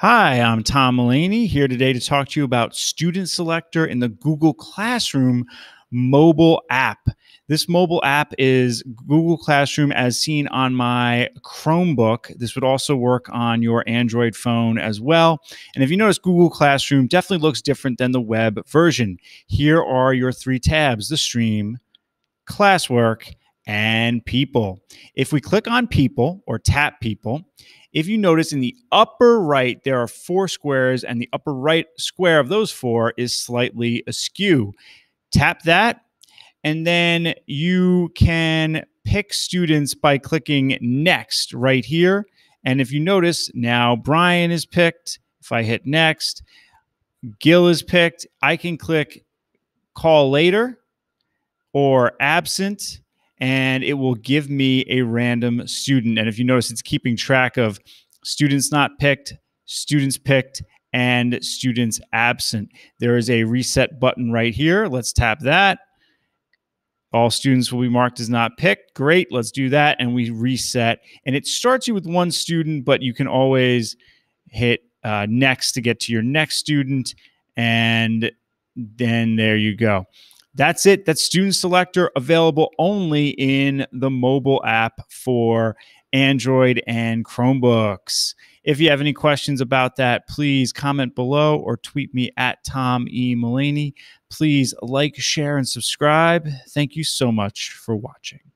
Hi, I'm Tom Mullaney here today to talk to you about Student Selector in the Google Classroom mobile app. This mobile app is Google Classroom as seen on my Chromebook. This would also work on your Android phone as well. And if you notice, Google Classroom definitely looks different than the web version. Here are your three tabs: the stream, classwork, and people. If we click on people or tap people, if you notice in the upper right, there are four squares, and the upper right square of those four is slightly askew. Tap that, and then you can pick students by clicking next right here. And if you notice, now Brian is picked. If I hit next, Gil is picked. I can click call later or absent, and it will give me a random student. And if you notice, it's keeping track of students not picked, students picked, and students absent. There is a reset button right here. Let's tap that. All students will be marked as not picked. Great, let's do that. And we reset. And it starts you with one student, but you can always hit next to get to your next student. And then there you go. That's it. That's Student Selector, available only in the mobile app for Android and Chromebooks. If you have any questions about that, please comment below or tweet me at Tom E. Mullaney. Please like, share, and subscribe. Thank you so much for watching.